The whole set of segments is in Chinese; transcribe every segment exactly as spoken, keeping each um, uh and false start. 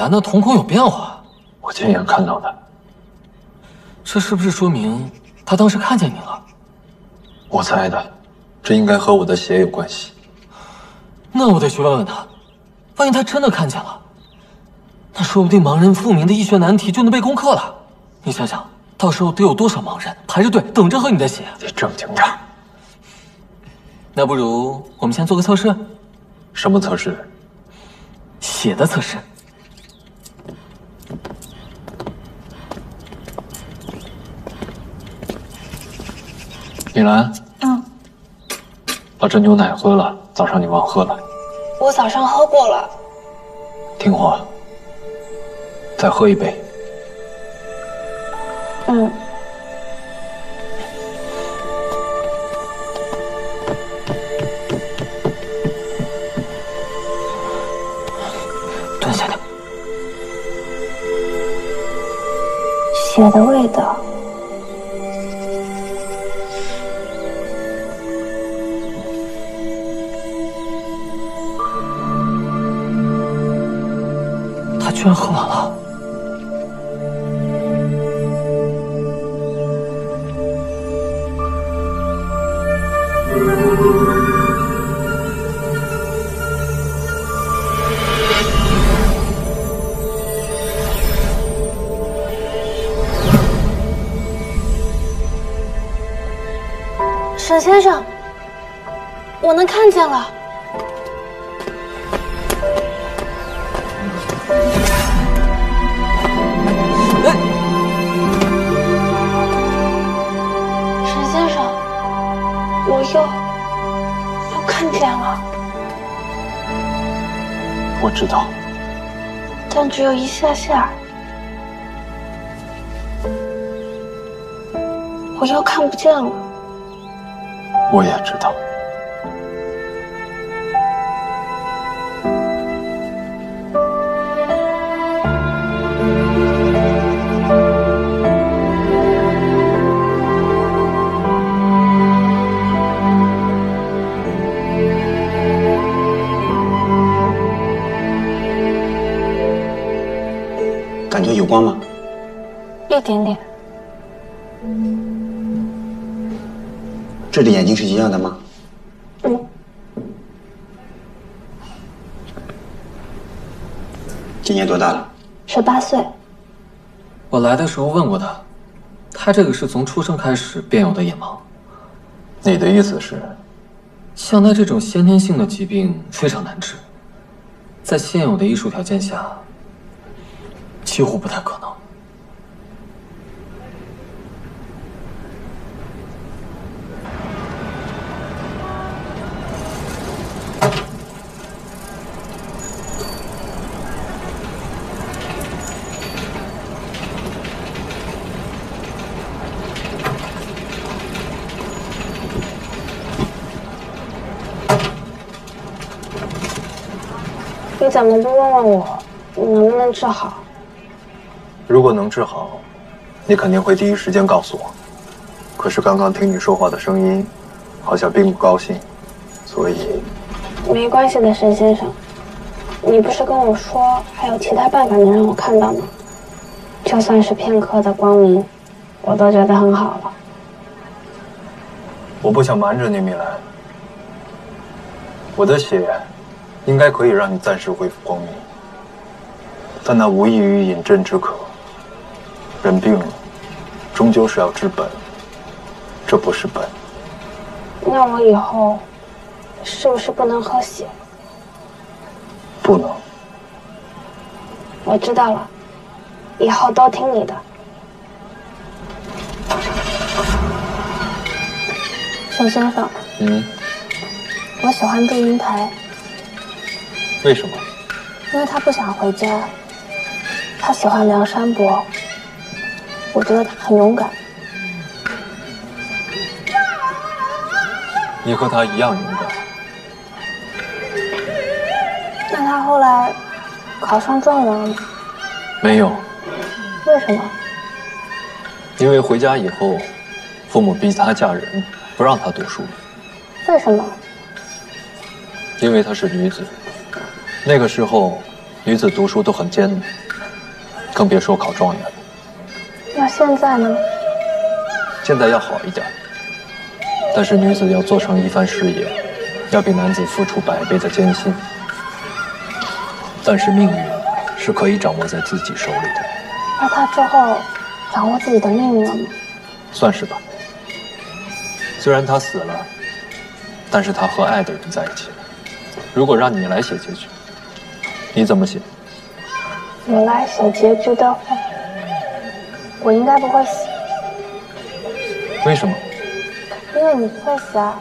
难道瞳孔有变化？我亲眼看到的。这是不是说明他当时看见你了？我猜的，这应该和我的鞋有关系。那我得去问问他，万一他真的看见了，那说不定盲人复明的易学难题就能被攻克了。你想想，到时候得有多少盲人排着队等着喝你的血？你正经点。 那不如我们先做个测试。什么测试？血的测试。米兰。嗯。把这牛奶喝了，早上你忘喝了。我早上喝过了。听话，再喝一杯。嗯。 血的味道，他居然喝完了。沈先生，我能看见了。哎，沈先生，我又又看见了。我知道，但只有一下下。我又看不见了。 我也知道，感觉有光吗？一点点。 这只眼睛是一样的吗？嗯。今年多大了？十八岁。我来的时候问过他，他这个是从出生开始便有的眼盲。你的意思是，像他这种先天性的疾病非常难治，在现有的艺术条件下，几乎不太可能。 你怎么不问问我能不能治好？如果能治好，你肯定会第一时间告诉我。可是刚刚听你说话的声音，好像并不高兴，所以……没关系的，沈先生，你不是跟我说还有其他办法能让我看到吗？就算是片刻的光明，我都觉得很好了。我不想瞒着你，米兰，我的血。 应该可以让你暂时恢复光明，但那无异于饮鸩止渴。人病了，终究是要治本，这不是本。那我以后是不是不能喝血？不能。我知道了，以后都听你的。沈先生，嗯，我喜欢住云台。 为什么？因为他不想回家，他喜欢梁山伯。我觉得他很勇敢。你和他一样勇敢。那他后来考上状元了吗？没有。为什么？因为回家以后，父母逼他嫁人，不让他读书。为什么？因为她是女子。 那个时候，女子读书都很艰难，更别说考状元了。那现在呢？现在要好一点，但是女子要做成一番事业，要比男子付出百倍的艰辛。但是命运是可以掌握在自己手里的。那她之后掌握自己的命运了吗？算是吧。虽然她死了，但是她和爱的人在一起了。如果让你来写结局，你怎么写？我来写结局的话，我应该不会死。为什么？因为你不会死啊，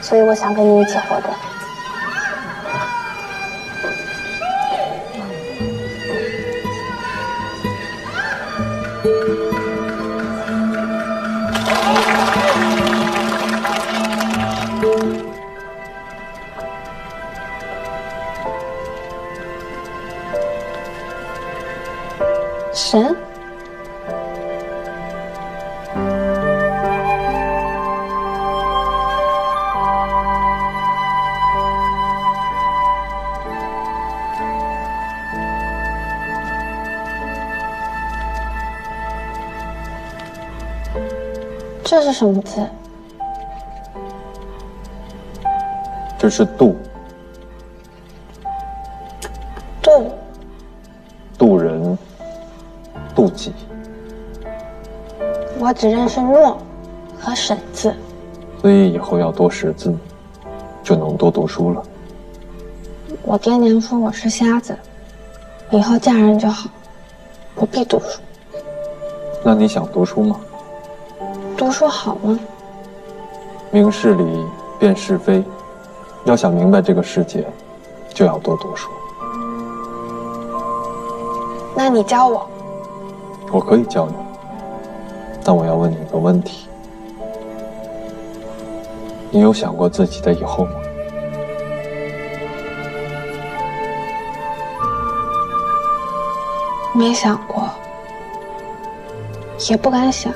所以我想跟你一起活着。神。 这是什么字？这是渡。渡。渡人，渡己。我只认识“诺”和“沈”字。所以以后要多识字，就能多读书了。我爹娘说我是瞎子，以后嫁人就好，不必读书。那你想读书吗？ 读书好吗？明事理，辨是非。要想明白这个世界，就要多读书。那你教我？我可以教你，但我要问你一个问题：你有想过自己的以后吗？没想过，也不敢想。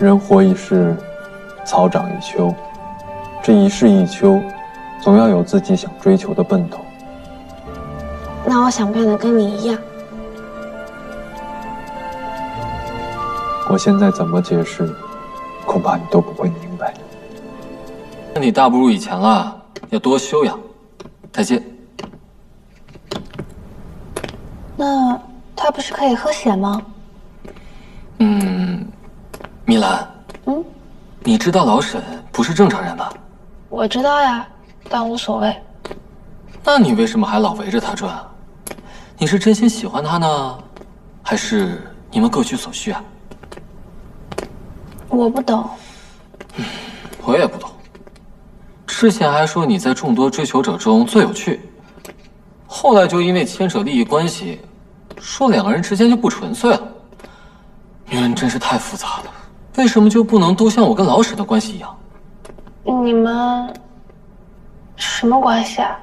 人活一世，草长一秋。这一世一秋，总要有自己想追求的奔头。那我想变得跟你一样。我现在怎么解释，恐怕你都不会明白。那你大不如以前了，要多修养。再见。那他不是可以喝血吗？嗯。 米兰，嗯，你知道老沈不是正常人吧？我知道呀，但无所谓。那你为什么还老围着他转？你是真心喜欢他呢，还是你们各取所需啊？我不懂，嗯，我也不懂。之前还说你在众多追求者中最有趣，后来就因为牵扯利益关系，说两个人之间就不纯粹了。女人真是太复杂了。 为什么就不能都像我跟老沈的关系一样？你们什么关系啊？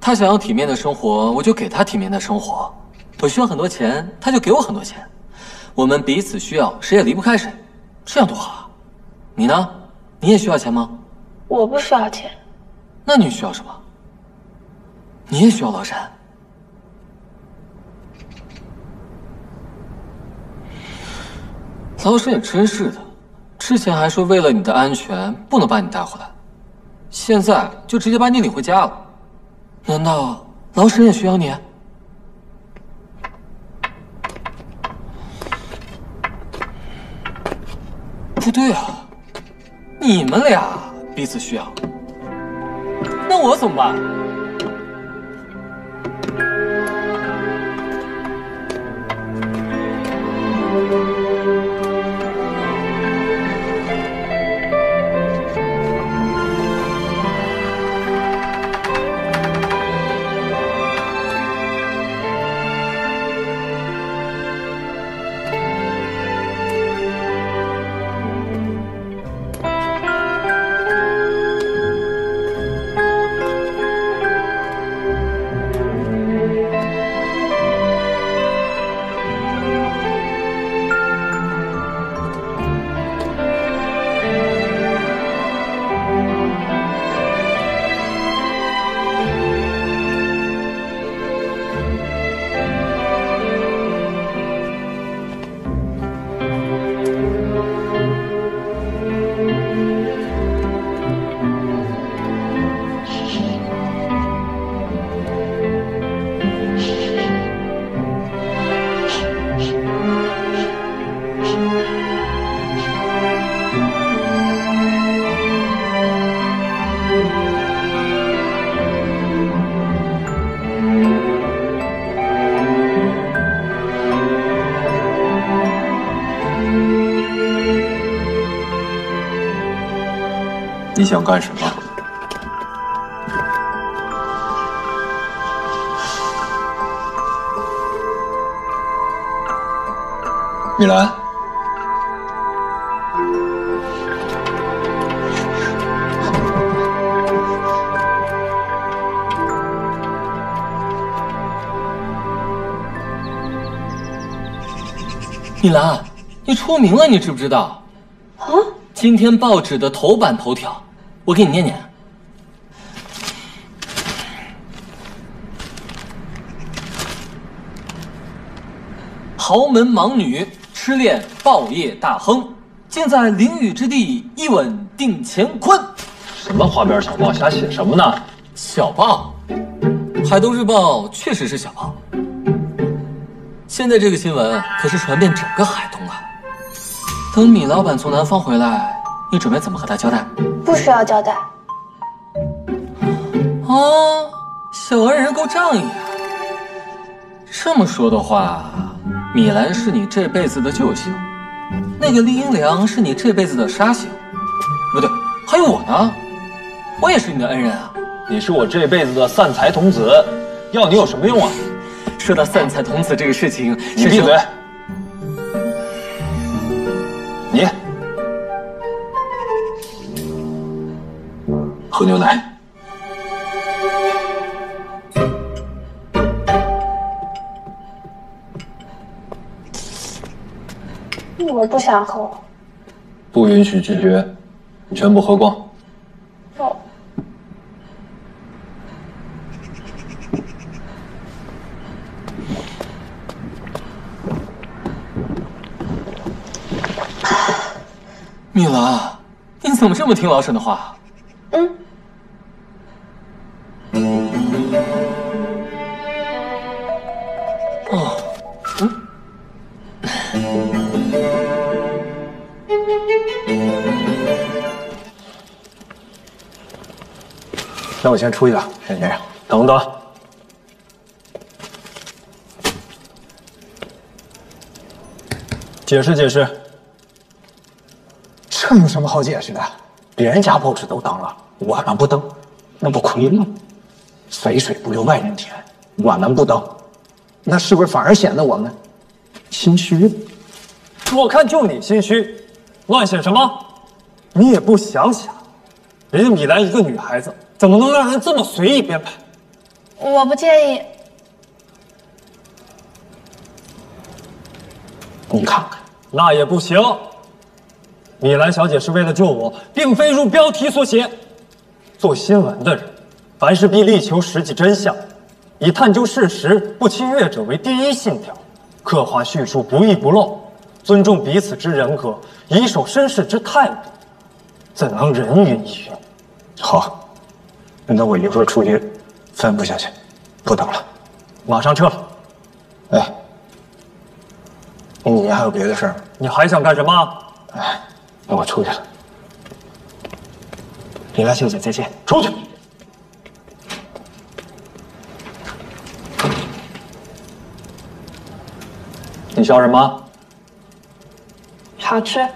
他想要体面的生活，我就给他体面的生活；我需要很多钱，他就给我很多钱。我们彼此需要，谁也离不开谁，这样多好啊！你呢？你也需要钱吗？我不需要钱。那你需要什么？你也需要老沈。 老沈也真是的，之前还说为了你的安全不能把你带回来，现在就直接把你领回家了。难道老沈也需要你？不对啊，你们俩彼此需要，那我怎么办？想干什么？米兰，米兰，你出名了，你知不知道？啊！今天报纸的头版头条，我给你念念。豪门盲女。 痴恋报业大亨，竟在囹圄之地一吻定乾坤。什么花边小报，瞎写什么呢？小报，《海都日报》确实是小报。现在这个新闻可是传遍整个海东啊。等米老板从南方回来，你准备怎么和他交代？不需要交代。哦，小恩人够仗义啊。这么说的话。 米兰是你这辈子的救星，那个厉英良是你这辈子的杀星，不对，还有我呢，我也是你的恩人啊！你是我这辈子的散财童子，要你有什么用啊？说到散财童子这个事情，你闭嘴！你喝牛奶。 我不想喝，不允许拒绝，你全部喝光。哦。米兰，你怎么这么听老沈的话？嗯。哦，嗯。 那我先出去了，沈先生，等等。解释解释，这有什么好解释的？别人家报纸都登了，我们不登，那不亏吗？肥水不流外人田，我们不登，那是不是反而显得我们心虚？我看就你心虚，乱想什么？你也不想想，人家米兰一个女孩子。 怎么能让人这么随意编排？我不介意。你看看，那也不行。米兰小姐是为了救我，并非如标题所写。做新闻的人，凡事必力求实际真相，以探究事实、不侵略者为第一信条，刻画叙述不遗不漏，尊重彼此之人格，以守绅士之态度，怎能人云亦云？好。 那我一会儿出去散步下去，不等了，马上撤了。哎，你还有别的事儿吗？你还想干什么？哎，那我出去了。米兰小姐，再见。出去。你笑什么？好吃。